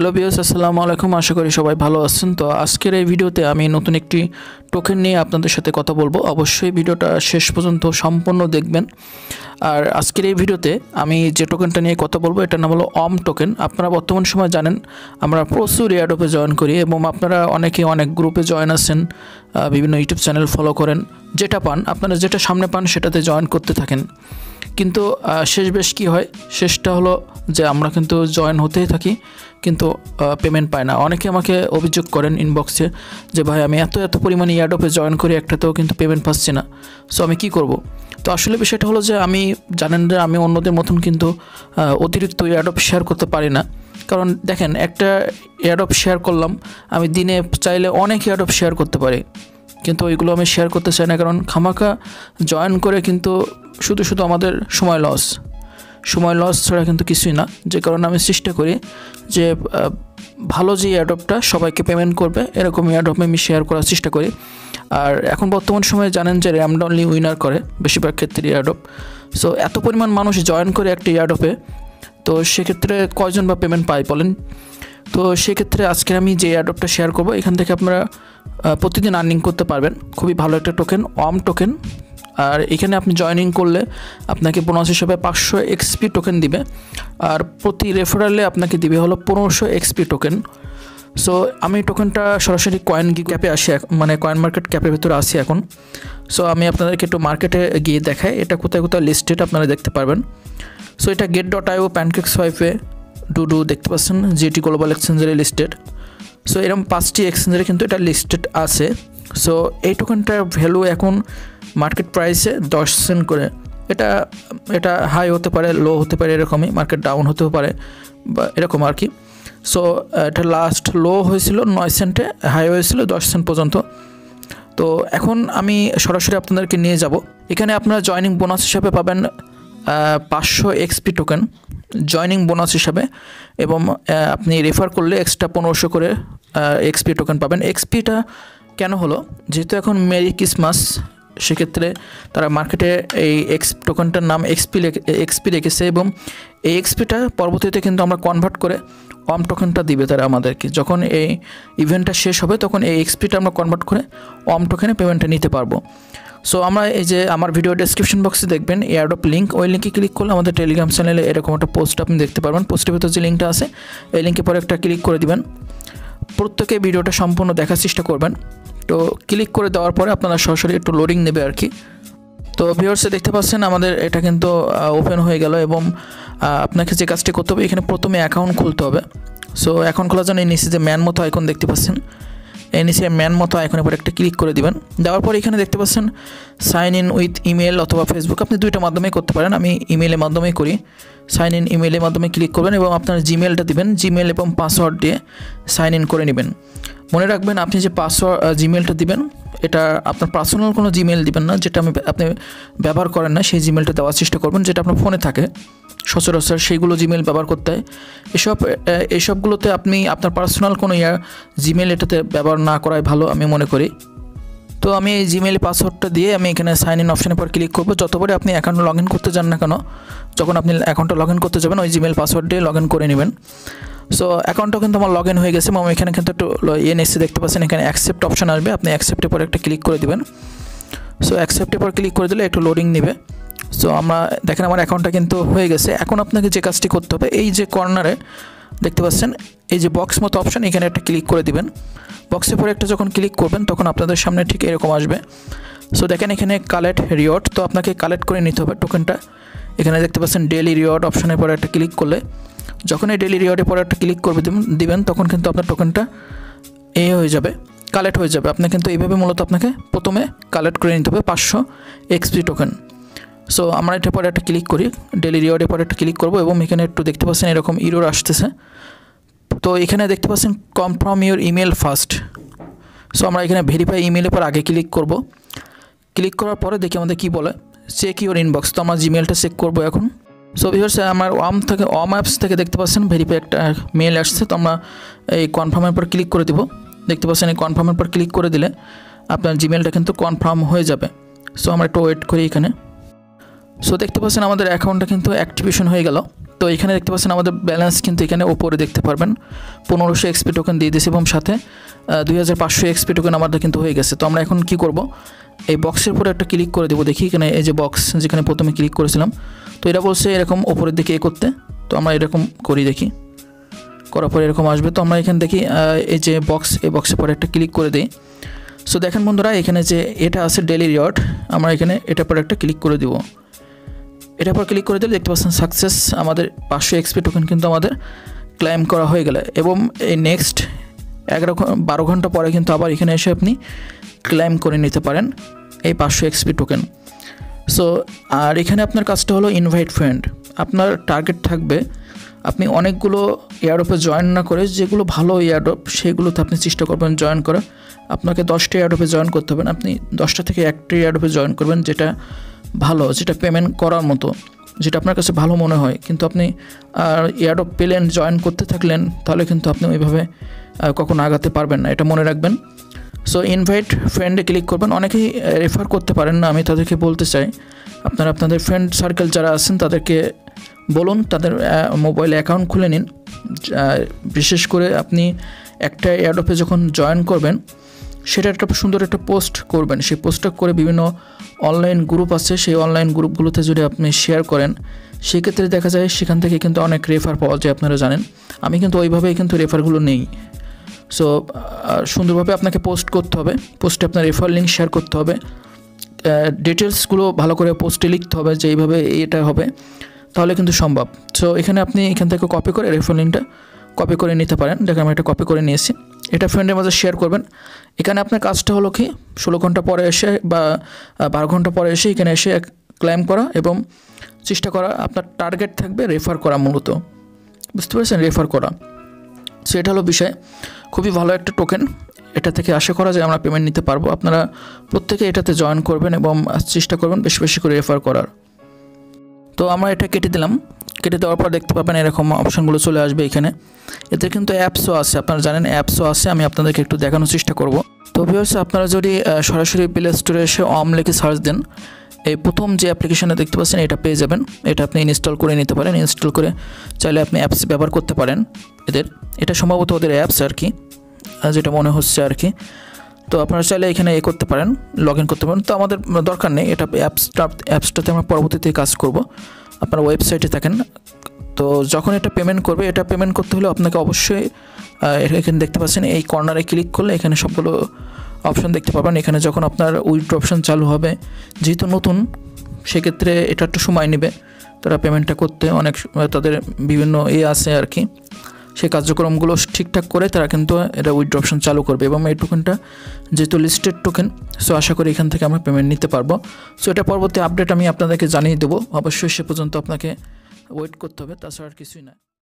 Hello views अस्सलामु आलैकुम आशा करी सबाई भालो आছেন। तो आजकेर এই ভিডিওতে আমি নতুন একটি টোকেন নিয়ে আপনাদের সাথে কথা বলবো। অবশ্যই ভিডিওটা শেষ পর্যন্ত সম্পূর্ণ দেখবেন। আর আজকের এই ভিডিওতে আমি যে টোকেনটা নিয়ে কথা বলবো এটার নাম হলো ওয়াম টোকেন। আপনারা বর্তমান সময় জানেন আমরা প্রচুর এয়ারড্রপে জয়েন করি এবং আপনারা অনেকেই অনেক গ্রুপে জয়েন আছেন, বিভিন্ন ইউটিউব চ্যানেল ফলো করেন, যেটা পান আপনারা যেটা সামনে পান সেটাতে জয়েন করতে থাকেন। কিন্তু শেষ বেশ কি হয়, শেষটা হলো যে আমরা কিন্তু জয়েন হতেই থাকি কিন্তু পেমেন্ট পাই না। অনেকে আমাকে অভিযোগ করেন ইনবক্সে যে ভাই আমি এত পরিমাণে এয়ারড্রপে জয়েন করি একটাতেও কিন্তু পেমেন্ট পাচ্ছি না, সো আমি কি করব। তো আসলে বিষয়টা হলো যে আমি জানেন যে আমি অন্যদের মতন কিন্তু অতিরিক্ত এয়ারড্রপ শেয়ার করতে পারি না। কারণ দেখেন একটা এয়ারড্রপ শেয়ার করলাম আমি, দিনে চাইলে অনেক এয়ারড্রপ শেয়ার করতে পারি কিন্তু ওইগুলো আমি শেয়ার করতে চাই না, কারণ খামাকা জয়েন করে কিন্তু শুধু আমাদের সময় লস ছাড়া কিন্তু কিছুই না। যে কারণে আমি চেষ্টা করি যে ভালো যে এয়ারড্রপটা সবাইকে পেমেন্ট করবে এরকম এয়ারড্রপ আমি শেয়ার করার চেষ্টা করি। আর এখন বর্তমান সময়ে জানেন যে র্যান্ডমলি উইনার করে বেশিরভাগ ক্ষেত্রে এয়ারড্রপ, সো এত পরিমাণ মানুষ জয়েন করে একটা এয়ারড্রপে, তো সেক্ষেত্রে কয়জন বা পেমেন্ট পায় বলেন। তো সেক্ষেত্রে আজকে আমি যে এয়ারড্রপটা শেয়ার করবো এখান থেকে আপনারা প্রতিদিন আর্নিং করতে পারবেন, খুবই ভালো একটা টোকেন ওয়াম টোকেন। আর এখানে আপনি জয়েনিং করলে আপনাকে বোনাস হিসাবে 500 XP টোকেন দিবে, আর প্রতি রেফারেলে আপনাকে দিবে হলো 1500 XP টোকেন। সো আমি টোকেনটা সরাসরি কয়েন ক্যাপে আসি, মানে কয়েন মার্কেট ক্যাপের ভিতরে আসি এখন। সো আমি আপনাদেরকে একটু মার্কেটে গিয়ে দেখাই এটা কোথায় লিস্টেড আপনারা দেখতে পারবেন। সো এটা Gate.io, Pancakeswap, ডুডু দেখতে পাচ্ছেন, জিটি গ্লোবাল এক্সচেঞ্জের লিস্টেড। সো এরকম 5টি এক্সচেঞ্জের কিন্তু এটা লিস্টেড আছে। সো এই টোকেনটার ভ্যালু এখন মার্কেট প্রাইসে 10 সেন্ট করে। এটা হাই হতে পারে, লো হতে পারে, এরকমই মার্কেট ডাউন হতেও পারে বা এরকম আর কি। সো এটা লাস্ট লো হয়েছিল 9 সেন্টে, হাই হয়েছিল 10 সেন্ট পর্যন্ত। তো এখন আমি সরাসরি আপনাদেরকে নিয়ে যাব। এখানে আপনারা জয়নিং বোনাস হিসাবে পাবেন 500 XP টোকেন জয়নিং বোনাস হিসাবে, এবং আপনি রেফার করলে এক্সট্রা 1500 করে XP টোকেন পাবেন। XPটা কেন হলো, যেহেতু এখন মেরি ক্রিসমাস, সেক্ষেত্রে তারা মার্কেটে এই টোকেনটার নাম XP রেখেছে, এবং এই XPটা পরবর্তীতে কিন্তু আমরা কনভার্ট করে ওয়াম টোকেনটা দিবে তারা আমাদেরকে। যখন এই ইভেন্টটা শেষ হবে তখন এই XPটা আমরা কনভার্ট করে ওয়াম টোকেনে পেমেন্টটা নিতে পারবো। সো আমরা এই যে আমার ভিডিও ডেসক্রিপশন বক্সে দেখবেন এয়ারড্রপ লিঙ্ক, ওই লিঙ্কে ক্লিক করলে আমাদের টেলিগ্রাম চ্যানেলে এরকম একটা পোস্ট আপনি দেখতে পারবেন। পোস্টের ভিতরে যে লিঙ্কটা আছে এই লিঙ্কে পরে একটা ক্লিক করে দিবেন। প্রত্যেকে ভিডিওটা সম্পূর্ণ দেখার চেষ্টা করবেন। তো ক্লিক করে দেওয়ার পরে আপনারা সরাসরি একটু লোডিং নেবে আর কি। তো ভিউয়ার্সে দেখতে পাচ্ছেন আমাদের এটা কিন্তু ওপেন হয়ে গেল, এবং আপনাকে যে কাজটি করতে হবে এখানে প্রথমে অ্যাকাউন্ট খুলতে হবে। সো অ্যাকাউন্ট খোলার জন্য এই নিচে যে ম্যান মতো আইকন দেখতে পাচ্ছেন, এই নিচে ম্যান মতো আইকনের পর একটা ক্লিক করে দিবেন। দেওয়ার পর এখানে দেখতে পাচ্ছেন সাইন ইন উইথ ইমেল অথবা ফেসবুক, আপনি দুইটা মাধ্যমেই করতে পারেন, আমি ইমেলের মাধ্যমেই করি। সাইন ইন ইমেলের মাধ্যমে ক্লিক করবেন এবং আপনার জিমেলটা দিবেন, জিমেল এবং পাসওয়ার্ড দিয়ে সাইন ইন করে নেবেন। মনে রাখবেন আপনি যে পাসওয়ার্ড জিমেলটা দিবেন এটা আপনার পার্সোনাল কোনো জিমেল দিবেন না, যেটা আপনি ব্যবহার করেন না সেই জিমেলটা দেওয়ার চেষ্টা করবেন, যেটা আপনার ফোনে থাকে সচরাচর সেইগুলো জিমেল ব্যবহার করতে হয়। এসবগুলোতে আপনি আপনার পার্সোনাল কোনো জিমেল এটাতে ব্যবহার না করাই ভালো আমি মনে করি। তো আমি এই জিমেল পাসওয়ার্ডটা দিয়ে আমি এখানে সাইন ইন অপশানের পর ক্লিক করবো। যতবারই আপনি অ্যাকাউন্ট লগ ইন করতে যান না কেন, যখন আপনি অ্যাকাউন্টটা লগ ইন করতে যাবেন ওই জিমেল পাসওয়ার্ড দিয়ে লগ ইন করে নেবেন। সো অ্যাকাউন্টটাও কিন্তু আমার লগ ইন হয়ে গেছে, এবং এখানে কিন্তু একটু এনএসসি দেখতে পাচ্ছেন, এখানে অ্যাকসেপ্ট অপশান আসবে, আপনি অ্যাকসেপ্টের পর একটা ক্লিক করে দেবেন। সো অ্যাকসেপ্টের পর ক্লিক করে দিলে একটু লোডিং নেবে। সো আমরা দেখেন আমার অ্যাকাউন্টটা কিন্তু হয়ে গেছে। এখন আপনাকে যে কাজটি করতে হবে, এই যে কর্নারে দেখতে পাচ্ছেন এই যে বক্স মতো অপশান, এখানে একটা ক্লিক করে দিবেন। বক্সের পরে একটা যখন ক্লিক করবেন তখন আপনাদের সামনে ঠিক এরকম আসবে। সো দেখেন এখানে কালেক্ট রিওয়ার্ড, তো আপনাকে কালেক্ট করে নিতে হবে টোকেনটা। এখানে দেখতে পাচ্ছেন ডেইলি রিওয়ার্ড অপশানের পরে একটা ক্লিক করলে, যখন এই ডেইলি রিওয়ার্ডের পরে একটা ক্লিক করে দিবেন তখন কিন্তু আপনার টোকেনটা হয়ে যাবে, কালেক্ট হয়ে যাবে। আপনার কিন্তু এইভাবে মূলত আপনাকে প্রথমে কালেক্ট করে নিতে হবে 500 XP টোকেন। সো আমরা এটার পরে একটা ক্লিক করি, ডেইলি রিওয়ার্ডের পরে একটা ক্লিক করবো, এবং এখানে একটু দেখতে পাচ্ছেন এরকম ইরোর আসতেছে। তো এখানে দেখতে পাচ্ছেন confirm your email first. So আমরা এখানে ভেরিফাই ইমেলের পর আগে ক্লিক করব। ক্লিক করার পরে দেখি আমাদের কি বলে চেক ইউর ইনবক্স, তো আমরা জিমেলটা চেক করব এখন। সো ভিউয়ার্স আমার ওয়াম অ্যাপস থেকে দেখতে পাচ্ছেন ভেরিফাই একটা মেল আসছে, তো আমরা এই কনফার্মের পর ক্লিক করে দিব। দেখতে পাচ্ছেন এই কনফার্মের পর ক্লিক করে দিলে আপনার জিমেলটা কিন্তু কনফার্ম হয়ে যাবে। সো আমরা একটু ওয়েট করি এখানে। সো দেখতে পাচ্ছেন আমাদের অ্যাকাউন্টটা কিন্তু অ্যাক্টিভেশন হয়ে গেল। तो এখানে দেখতে পাচ্ছেন আমাদের ব্যালেন্স কিন্তু এখানে উপরে দেখতে পারবেন 1500 XP টোকেন দিয়ে দিয়েছি এবং সাথে 2500 XP টোকেন আমাদের কিন্তু হয়ে গেছে। তো আমরা এখন কি করব, এই বক্সের উপরে একটা ক্লিক করে দেব। দেখি এখানে এই যে বক্স যেখানে প্রথমে ক্লিক করেছিলাম, তো এটা বলছে এরকম উপরের দিকে এ করতে। তো আমরা এরকম করি, দেখি করার পরে এরকম আসবে। তো আমরা এখানে দেখি এই যে বক্স, এই বক্সের পরে একটা ক্লিক করে দিই। সো দেখেন বন্ধুরা এখানে যে এটা আছে ডেইলি রিওয়ার্ড, আমরা এখানে এটার পরে একটা ক্লিক করে দেব। এটার পর ক্লিক করে দিলে দেখতে পাচ্ছেন সাকসেস, আমাদের 500 XP টোকেন কিন্তু আমাদের ক্লাইম করা হয়ে গেল। এবং এই নেক্সট 11-12 ঘন্টা পরে কিন্তু আবার এখানে এসে আপনি ক্লাইম করে নিতে পারেন এই 500 XP টোকেন। সো আর এখানে আপনার কাজটা হলো ইনভাইট ফ্রেন্ড। আপনার টার্গেট থাকবে আপনি অনেকগুলো এয়ারড্রপে জয়েন না করে যেগুলো ভালো এয়ারড্রপ সেগুলোতে আপনি চেষ্টা করবেন জয়েন করা। আপনাকে 10টা এয়ারড্রপে জয়েন করতে হবে, আপনি 10টা থেকে 1টা এয়ারড্রপে জয়েন করবেন যেটা ভালো, যেটা পেমেন্ট করার মতো, যেটা আপনার কাছে ভালো মনে হয়। কিন্তু আপনি এয়ারড্রপ পেলেন জয়েন করতে থাকলেন, তাহলে কিন্তু আপনি ওইভাবে কখনো আগাতে পারবেন না, এটা মনে রাখবেন। সো ইনভাইট ফ্রেন্ডে ক্লিক করবেন। অনেকেই রেফার করতে পারেন না, আমি তাদেরকে বলতে চাই আপনারা আপনাদের ফ্রেন্ড সার্কেল যারা আছেন তাদেরকে বলুন তাদের মোবাইলে অ্যাকাউন্ট খুলে নিন। বিশেষ করে আপনি একটা এয়ারড্রপে যখন জয়েন করবেন সেটা একটা সুন্দর একটা পোস্ট করবেন, সেই পোস্টটা করে বিভিন্ন অনলাইন গ্রুপ আছে সেই অনলাইন গ্রুপগুলোতে যদি আপনি শেয়ার করেন সেক্ষেত্রে দেখা যায় সেখান থেকে কিন্তু অনেক রেফার পাওয়া যায়। আপনারা জানেন আমি কিন্তু ওইভাবেই কিন্তু রেফারগুলো নেই। সো সুন্দরভাবে আপনাকে পোস্ট করতে হবে, পোস্টে আপনার রেফার লিঙ্ক শেয়ার করতে হবে, ডিটেলসগুলো ভালো করে পোস্টে লিখতে হবে যে এইভাবে এটা হবে, তাহলে কিন্তু সম্ভব। সো এখানে আপনি এখান থেকে কপি করে রেফার লিঙ্কটা কপি করে নিতে পারেন। দেখেন আমি এটা কপি করে নিয়েছি, এটা ফ্রেন্ডের মাঝে শেয়ার করবেন। এখানে আপনার কাজটা হলো কি 16 ঘন্টা পরে এসে বা 12 ঘন্টা পরে এসে এখানে এসে ক্লাইম করা এবং চেষ্টা করা। আপনার টার্গেট থাকবে রেফার করা, মূলত বুঝতে পেরেছেন, রেফার করা। সো এটা হলো বিষয়, খুবই ভালো একটা টোকেন। এটা থেকে আশা করা যায় আমরা পেমেন্ট নিতে পারবো। আপনারা প্রত্যেকে এটাতে জয়েন করবেন এবং চেষ্টা করবেন বেশি বেশি করে রেফার করার। তো আমরা এটা কেটে দিলাম, কেটে দেওয়ার পর দেখতে পাবেন এরকম অপশানগুলো চলে আসবে। এখানে এতে কিন্তু অ্যাপসও আছে, আপনারা জানেন অ্যাপসও আছে, আমি আপনাদেরকে একটু দেখানোর চেষ্টা করব। তো ভিউয়ার্স আপনারা যদি সরাসরি প্লে স্টোরে এসে ওয়াম লিখে সার্চ দেন, এই প্রথম যে অ্যাপ্লিকেশনটা দেখতে পাচ্ছেন এটা পেয়ে যাবেন। এটা আপনি ইনস্টল করে নিতে পারেন, ইনস্টল করে চাইলে আপনি অ্যাপস ব্যবহার করতে পারেন এদের। এটা সম্ভবত ওদের অ্যাপস আর কি, যেটা মনে হচ্ছে আর কি। তো আপনারা চাইলে এখানে করতে পারেন, লগ ইন করতে পারেন। তো আমাদের দরকার নেই, এটা অ্যাপসটাতে আমরা পরবর্তীতে কাজ করব। আপনারা ওয়েবসাইটে থাকেন, তো যখন এটা পেমেন্ট করবে, এটা পেমেন্ট করতে হলে আপনাকে অবশ্যই এখানে দেখতে পাচ্ছেন এই কর্নারে ক্লিক করলে এখানে সবগুলো অপশন দেখতে পাবেন। এখানে যখন আপনার উইথড্র অপশন চালু হবে, যেহেতু নতুন সেক্ষেত্রে এটা একটু সময় নেবে, তারা পেমেন্টটা করতে অনেক তাদের বিভিন্ন আছে আর কি, সেই কার্যক্রমগুলো ঠিকঠাক করে তারা কিন্তু এটা উইথড্র অপশন চালু করবে। এবং এই টোকেনটা যেহেতু লিস্টেড টোকেন, সো আশা করি এখান থেকে আমরা পেমেন্ট নিতে পারবো। সো এটা পরবর্তী আপডেট আমি আপনাদেরকে জানিয়ে দেবো, অবশ্যই সে পর্যন্ত আপনাকে ওয়েট করতে হবে, তাছাড়া আর কিছুই না।